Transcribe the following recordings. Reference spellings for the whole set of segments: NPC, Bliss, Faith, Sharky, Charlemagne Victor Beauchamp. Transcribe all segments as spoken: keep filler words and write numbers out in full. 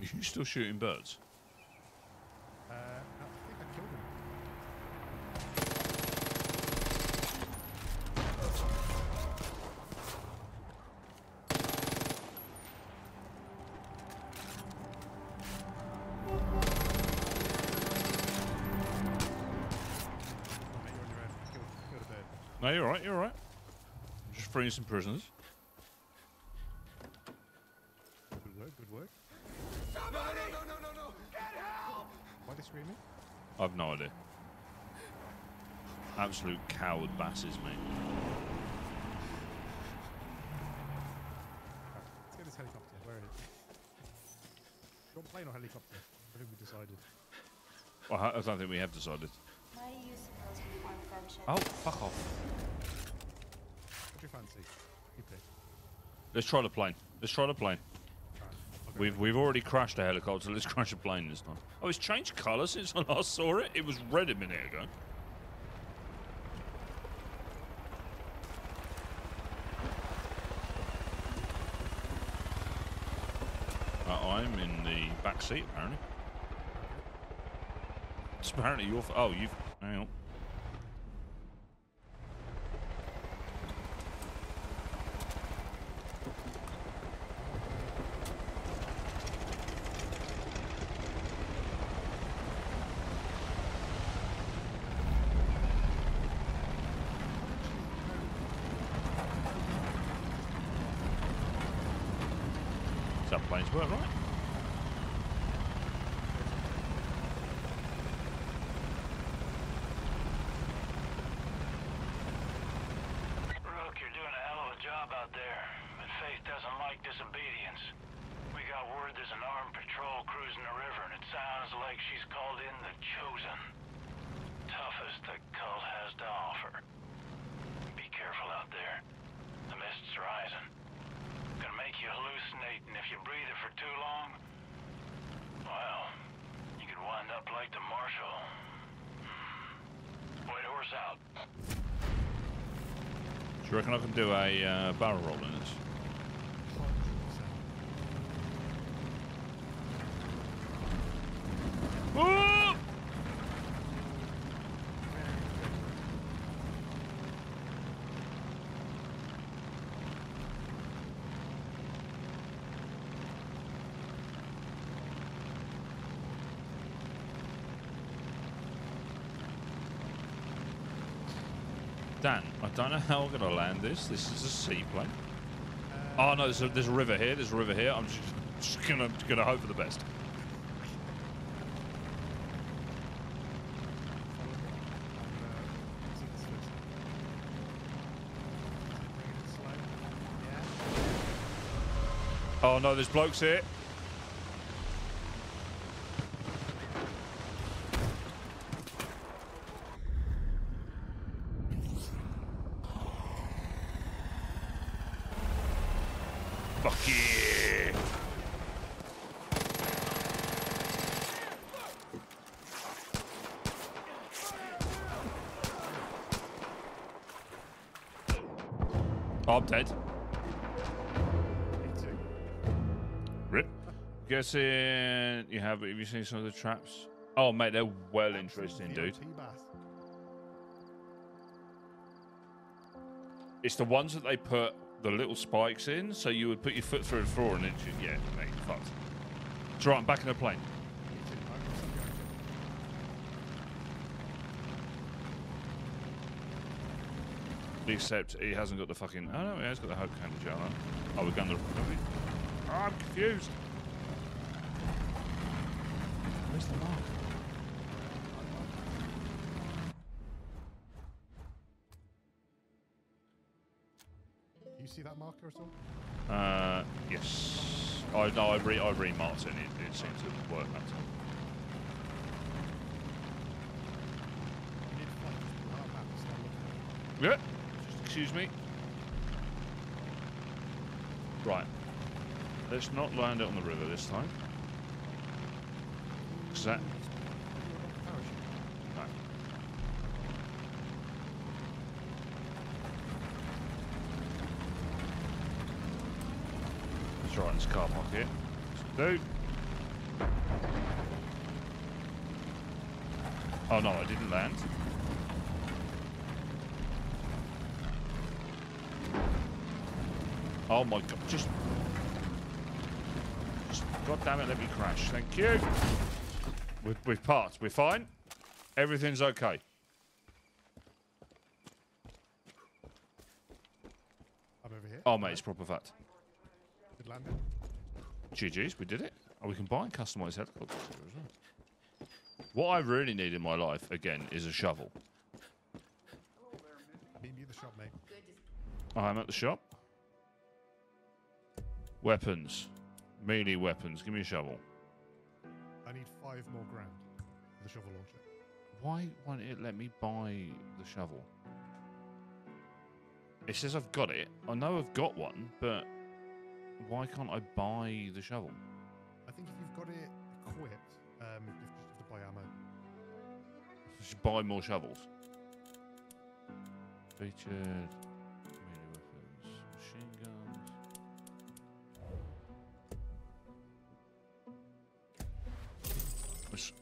Are you still shooting birds? Uh, I think I killed him. No, you're alright, you're alright. I'm just freeing some prisoners. Good work, good work. Somebody! No, no, no, no, no, no! Get help! Why are they screaming? I've no idea. Absolute coward basses, mate. Let's get this helicopter. Where is it? You're on plane or helicopter? I think we decided. Well, I don't think we have decided. Why are you supposed to be on friendship? Oh, fuck off. What do you fancy? You pick. Let's try the plane. Let's try the plane. Right, we've we've already crashed a helicopter. Let's crash a plane this time. Oh, it's changed colour since I last saw it. It was red a minute ago. Right, I'm in the back seat apparently. It's apparently your f oh you've hang on. That plane's work, right? Do you reckon I can do a uh, barrel roll in this? Whoa! Dan, I don't know how I'm gonna land this. This is a seaplane. Uh, oh no, there's a, there's a river here. There's a river here. I'm just, just gonna gonna hope for the best. Oh no, there's blokes here. Fuck yeah! Oh, I'm dead. Rip. Guessing you have, have you seen some of the traps? Oh, mate, they're well interesting, dude. It's the ones that they put the little spikes in, so you would put your foot through the floor and it should, yeah, mate, fucked. It's right, I'm back in the plane. Except he hasn't got the fucking, oh no, he has got the hope candy jar. Oh, we're going to, oh, I'm confused. Where's the mark? See that marker at all? Uh, yes. I no, I re I remarked it. It, it seems to work that time. Yeah. Just excuse me. Right. Let's not land it on the river this time. Cause that. Right in this car park here. Dude. Oh no, I didn't land. Oh my god, just... just god damn it, let me crash. Thank you. We've, we've passed. We're fine. Everything's okay. I'm over here. Oh mate, it's proper fat. Good landing. G G's, we did it. Oh, we can buy and customize helicopters here as well. What I really need in my life, again, is a shovel. Beam you the shop, mate. I'm at the shop. Weapons. Melee weapons. Give me a shovel. I need five more grand for the shovel launcher. Why won't it let me buy the shovel? It says I've got it. I know I've got one, but why can't I buy the shovel? I think if you've got it equipped, um, you just have to buy ammo. Just buy more shovels. Featured melee weapons, machine guns. Let's...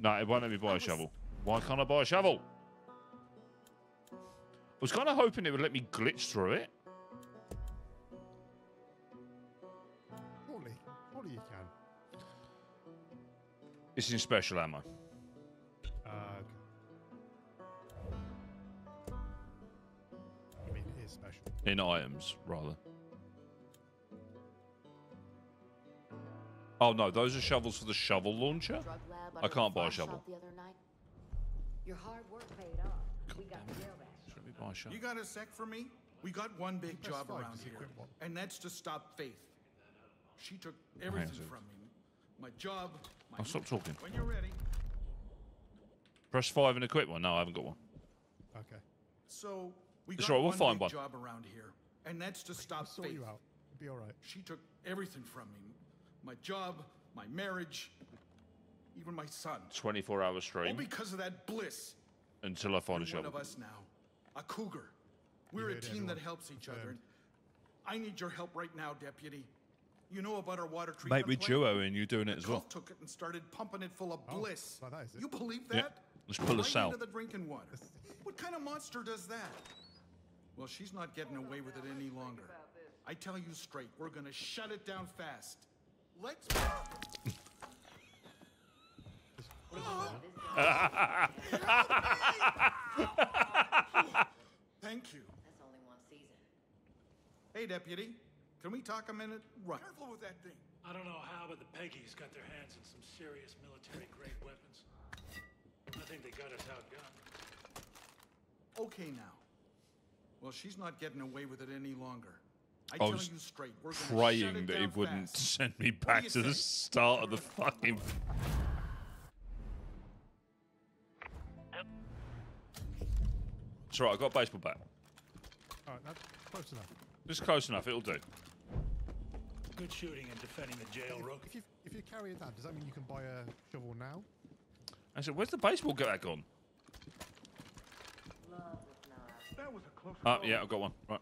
No, it won't let me buy a shovel. Why can't I buy a shovel? I was kind of hoping it would let me glitch through it. Surely, surely you can. It's in special ammo. Uh, I mean, it is special. In items, rather. Oh no, those are shovels for the shovel launcher. I can't buy a shovel. Your hard work paid off. We got zero. You got a sec for me? We got one big job around here, and that's to stop Faith. She took everything from me. My job... My I'll stop talking. When you're ready. Press five and equip one. No, I haven't got one. Okay. So, we got right, we'll one big one. job around here, and that's to stop Faith. I'll sort you out. It'll be all right. She took everything from me. My job, my marriage, even my son. twenty-four hour stream. All because of that Bliss. Until I find a job. One of us now. A cougar. We're a team that helps each other. I need your help right now, Deputy. You know about our water treatment. Mate, we duo and you're doing it as well. Took it and started pumping it full of Bliss. You believe that? Let's pull us out. Into the drinking water. What kind of monster does that? Well, she's not getting away with it any longer. I tell you straight, we're gonna shut it down fast. Let's. Thank you. That's only one season. Hey, Deputy, can we talk a minute? Right. Careful with that thing. I don't know how, but the Peggy's got their hands in some serious military-grade weapons. I think they got us outgunned. Okay, now. Well, she's not getting away with it any longer. I, I was tell you straight, we're praying that it wouldn't fast. send me back to think? the start of the fucking. It's right, I got a baseball bat. Alright, that's close enough. It's close enough, it'll do. Good shooting and defending the jail, hey, Rook. If you, if you carry it down, does that mean you can buy a shovel now? I said, where's the baseball bat gone? That was a close one. Oh, yeah, I've got one. Right.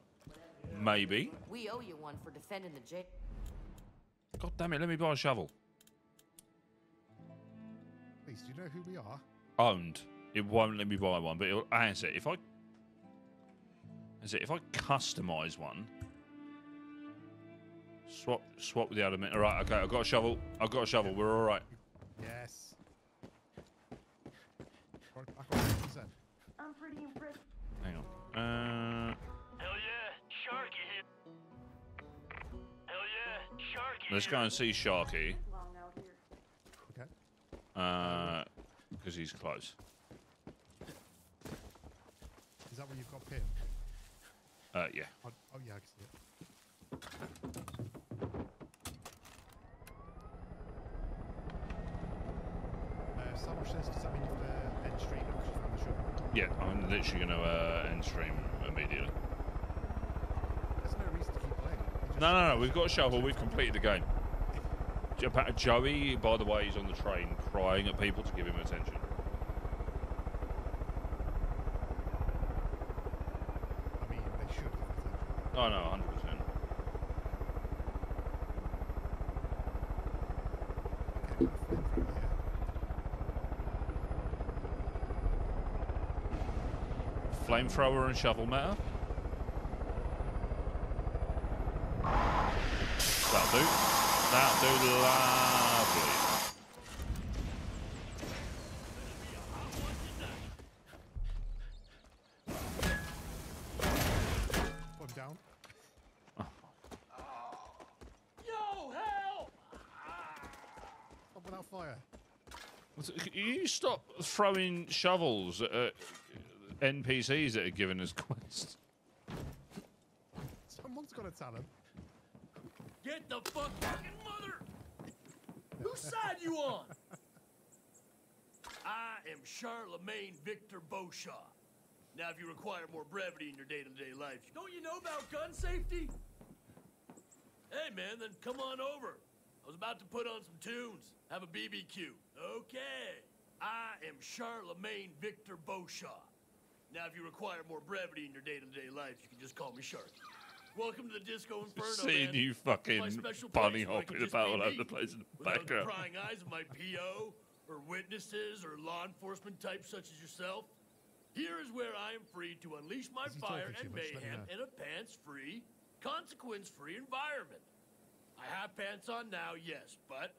Yeah. Maybe. We owe you one for defending the jail. God damn it, let me buy a shovel. Please, do you know who we are? Owned. It won't let me buy one, but it'll answer it. If I... Is it if I customize one? Swap, swap with the element. All right, okay. I've got a shovel. I've got a shovel. We're all right. Yes. I'm pretty impressed. Hang on. Uh. Hell yeah, Sharky. Hell yeah, Sharky. Let's go and see Sharky. Okay. Uh, because he's close. Is that where you've got pinned? Uh, yeah. Oh, oh, yeah, I can see it. Uh, someone says something you've uh, end stream from the shop. Yeah, I'm literally going to uh, end stream immediately. There's no reason to keep playing. No, no, no, we've got a shovel. We've completed the game. Joey, by the way, is on the train crying at people to give him attention. Oh no, one hundred percent. flamethrower and shovel matter. That'll do. That'll do lovely. I'm down. Oh. Yo, help! Stop without fire. You stop throwing shovels at N P Cs that are giving us quests. Someone's got a talent. Get the fuck fucking mother! Whose side you on? I am Charlemagne Victor Beauchamp. Now, if you require more brevity in your day-to-day -day life, don't you know about gun safety? Hey, man, then come on over. I was about to put on some tunes, have a B B Q. Okay, I am Charlemagne Victor Beauchamp. Now, if you require more brevity in your day-to-day -day life, you can just call me Sharky. Welcome to the Disco Inferno, seeing you fucking bunny hopping about all over the place in the background. Without prying eyes of my P O, or witnesses, or law enforcement types such as yourself. Here is where I am free to unleash my fire and mayhem in a pants-free, consequence-free environment. I have pants on now, yes, but...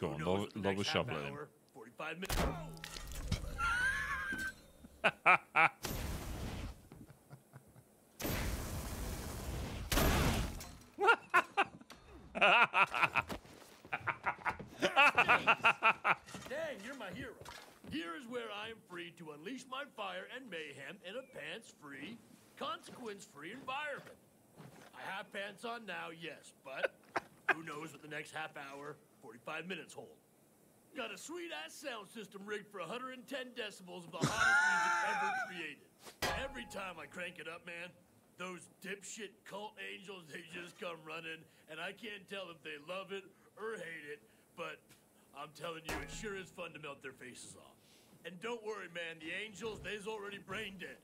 Go on, log, log a shovel in. forty-five minutes... Oh. Dang, you're my hero. Here is where I am free to unleash my fire and mayhem in a pants-free, consequence-free environment. I have pants on now, yes, but who knows what the next half hour, forty-five minutes hold. Got a sweet-ass sound system rigged for one hundred ten decibels of the hottest music ever created. Every time I crank it up, man, those dipshit cult angels, they just come running, and I can't tell if they love it or hate it, but I'm telling you, it sure is fun to melt their faces off. And don't worry, man, the angels, they's already brain dead.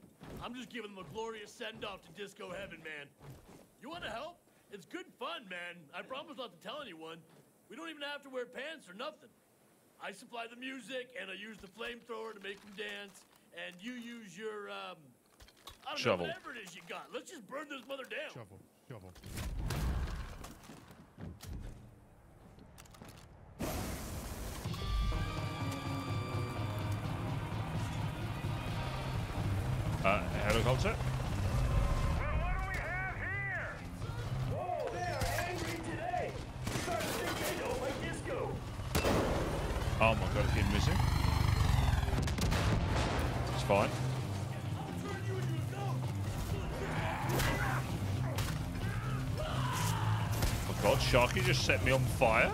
I'm just giving them a glorious send-off to disco heaven, man. You want to help? It's good fun, man. I promise not to tell anyone. We don't even have to wear pants or nothing. I supply the music, and I use the flamethrower to make them dance, and you use your, um... I don't shovel. Know, whatever it is you got. Let's just burn this mother down. Shovel, shovel. Uh, helicopter? Well, what do we have here? Oh, they are angry today. Start singing over disco. Oh my god, he's missing. It's fine. God, Sharky just set me on fire.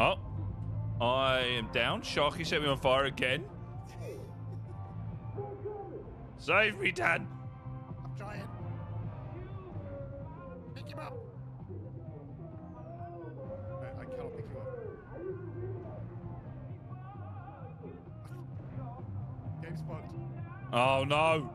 Oh, I am down. Sharky set me on fire again. Save me, Dad. I'm trying. Pick him up. I, I cannot pick him up. Oh no! I can't help you.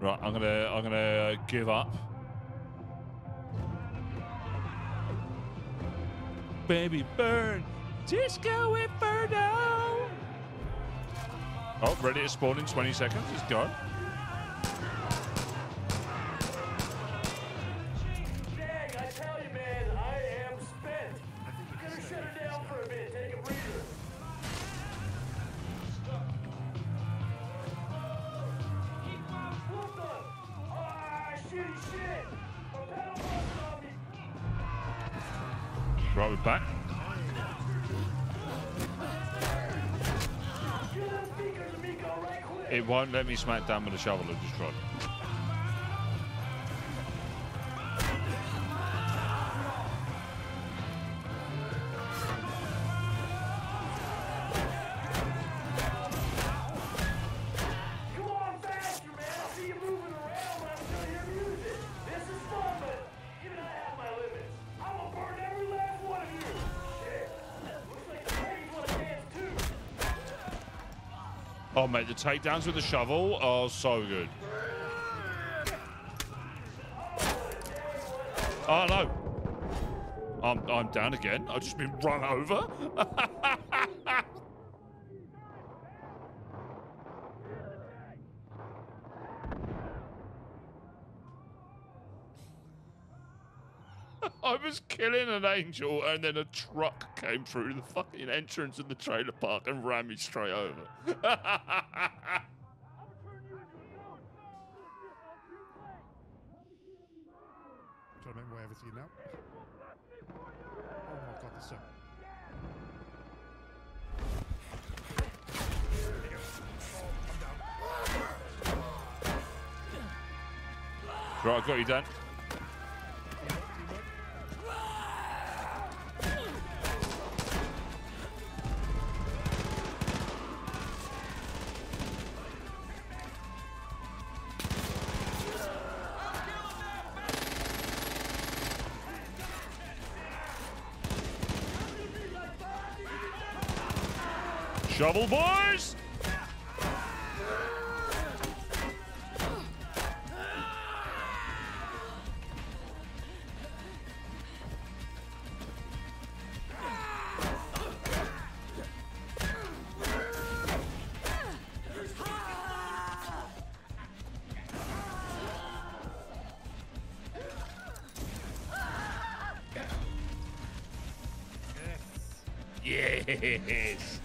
Right, I'm gonna, I'm gonna give up. Baby, burn. Disco Inferno! Oh, ready to spawn in twenty seconds. It's gone. Dang, I tell you, man, I am spent. You gotta shut her down for a minute. Take a breather. Ah, shitty shit. My pedal button's on me. Right, we're back. It won't let me smack down with a shovel, I've just tried. Come on faster, man! I see you moving around. Oh, mate, the takedowns with the shovel are so good. Oh, no. I'm, I'm down again. I've just been run over. I was killing an angel, and then a truck came through the fucking entrance of the trailer park and ran me straight over. I'm trying to remember where everything now. Oh my god, there's so... There we go. I'm down. Right, I got you, Dan. Shovel, boys! Yes! Yes!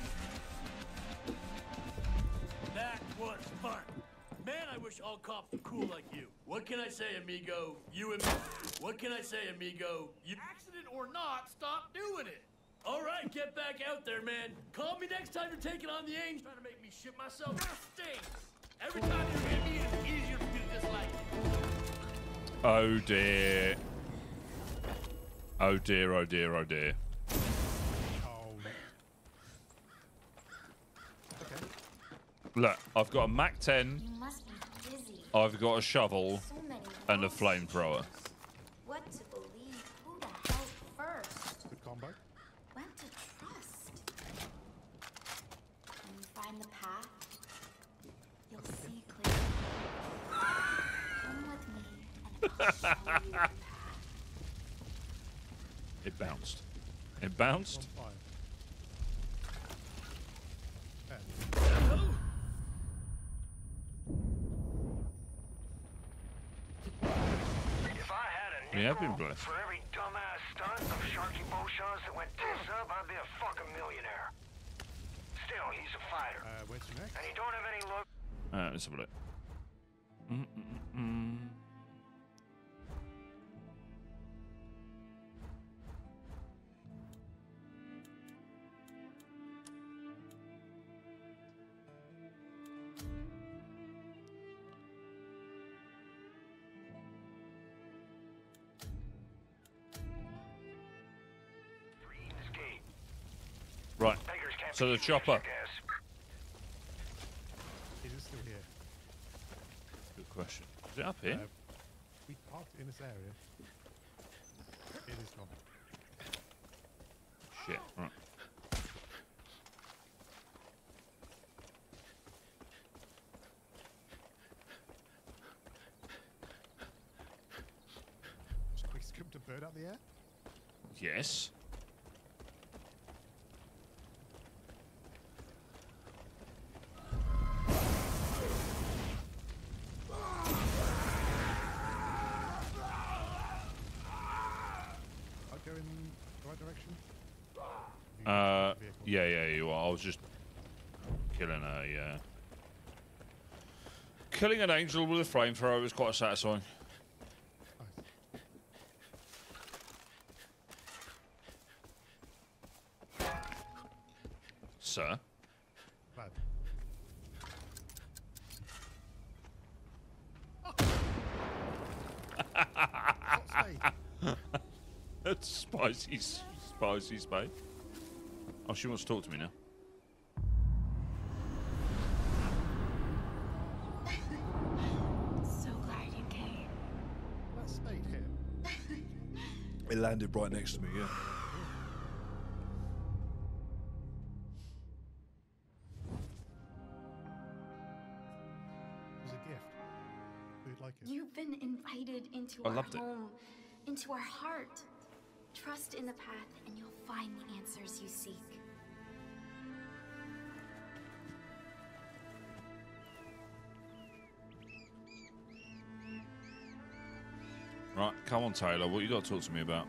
Amigo, you and what can I say, amigo? You accident or not, stop doing it. All right, get back out there, man. Call me next time you're taking on the angel. Trying to make me shit myself. That stinks. Every time you hit me, it's easier to do this like. Oh dear. Oh dear. Oh dear. Oh dear. Oh man. Okay. Look, I've got a Mac ten. You must be dizzy. I've got a shovel. And a flamethrower. What to believe? Who the hell first? Good combo. Well to trust. When you find the path, you'll see clearly. Come with me and I'll show you the path. It bounced. It bounced. We have been blessed. For every dumbass stunt of Sharky Beauchamp's that went tits up, I'd be a fucking millionaire. Still, he's a fighter. Uh, what's next? And he don't have any look. Uh, let's have a look. Mm -mm -mm. Right, so the chopper. Is it still here? Good question. Is it up here? Uh, we parked in this area. It is gone. Shit, right. Just quick scooped a bird out the air? Yes. Uh, yeah, yeah, you are. I was just killing a, yeah. Killing an angel with a flamethrower was quite satisfying. Nice. Sir? Bad. That's spicy, spicy spice. Oh, she wants to talk to me now. So glad you came. I stayed here. It landed right next to me, yeah. you'd like it. You've been invited into our home, into our heart. Trust in the path and you'll find the answers you seek. Right, come on, Taylor. What you got to talk to me about?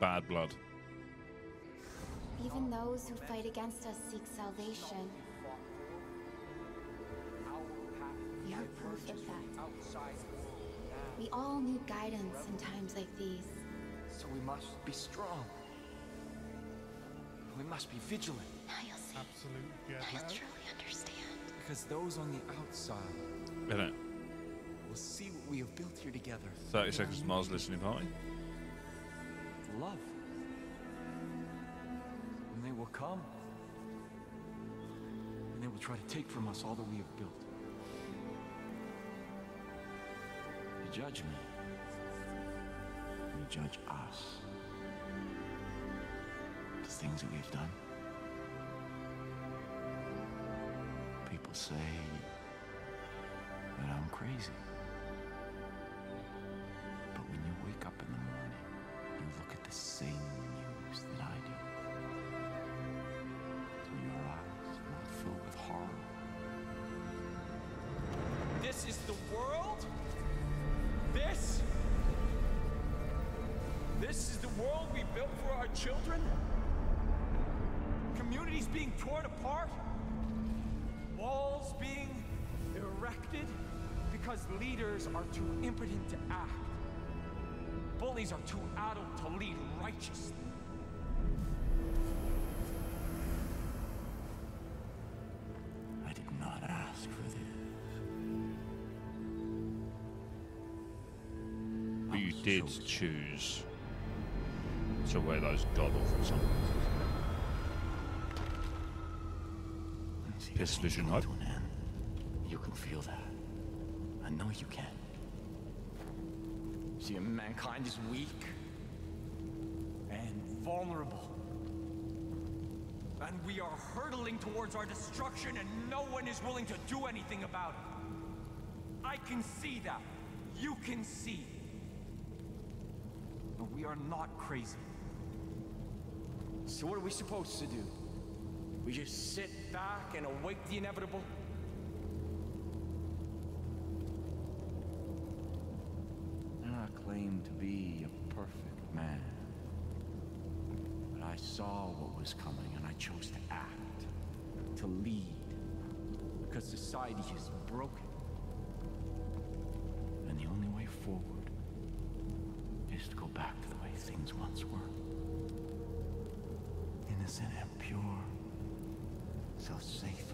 Bad blood. Even those who fight against us seek salvation. You're proof of that. We all need guidance in times like these. So we must be strong. We must be vigilant. Now you'll see. Absolutely. Yeah. Now you'll truly understand. Because those on the outside yeah. will see what we have built here together. Thirty Seconds to Mars listening party. Love, and they will come, and they will try to take from us all that we have built. They judge me, they judge us, the things that we have done. People say that I'm crazy, but when you wake up in the morning, look at the same news that I do. Through your eyes, not filled with horror. This is the world? This? This is the world we built for our children? Communities being torn apart? Walls being erected? Because leaders are too impotent to act. Bullies are too adult to lead righteously. I did not ask for this. But you did choose to wear those god-awful sunglasses. Piss vision hope. You can feel that. I know you can. Mankind is weak and vulnerable, and we are hurtling towards our destruction, and no one is willing to do anything about it. I can see that. You can see. But we are not crazy. So what are we supposed to do? We just sit back and await the inevitable? Claimed to be a perfect man, but I saw what was coming and I chose to act, to lead, because society is broken, and the only way forward is to go back to the way things once were, innocent and pure, so safe